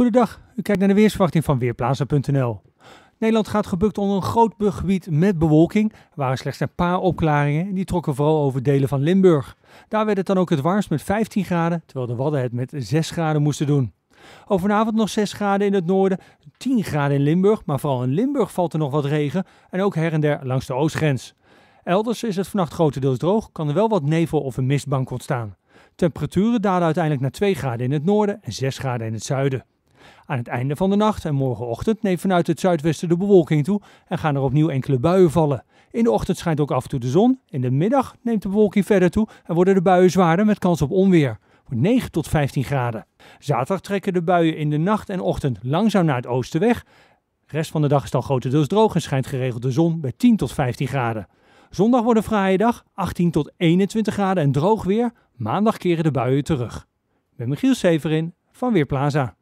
Goedendag, u kijkt naar de weersverwachting van Weerplaza.nl. Nederland gaat gebukt onder een groot gebied met bewolking. Er waren slechts een paar opklaringen en die trokken vooral over delen van Limburg. Daar werd het dan ook het warmst met 15 graden, terwijl de Wadden het met 6 graden moesten doen. Overavond nog 6 graden in het noorden, 10 graden in Limburg, maar vooral in Limburg valt er nog wat regen en ook her en der langs de oostgrens. Elders is het vannacht grotendeels droog, kan er wel wat nevel of een mistbank ontstaan. Temperaturen dalen uiteindelijk naar 2 graden in het noorden en 6 graden in het zuiden. Aan het einde van de nacht en morgenochtend neemt vanuit het zuidwesten de bewolking toe en gaan er opnieuw enkele buien vallen. In de ochtend schijnt ook af en toe de zon, in de middag neemt de bewolking verder toe en worden de buien zwaarder met kans op onweer. Wordt 9 tot 15 graden. Zaterdag trekken de buien in de nacht en ochtend langzaam naar het oosten weg. De rest van de dag is dan grotendeels droog en schijnt geregeld de zon bij 10 tot 15 graden. Zondag wordt een fraaie dag, 18 tot 21 graden en droog weer. Maandag keren de buien terug. Ik ben Michiel Severin van Weerplaza.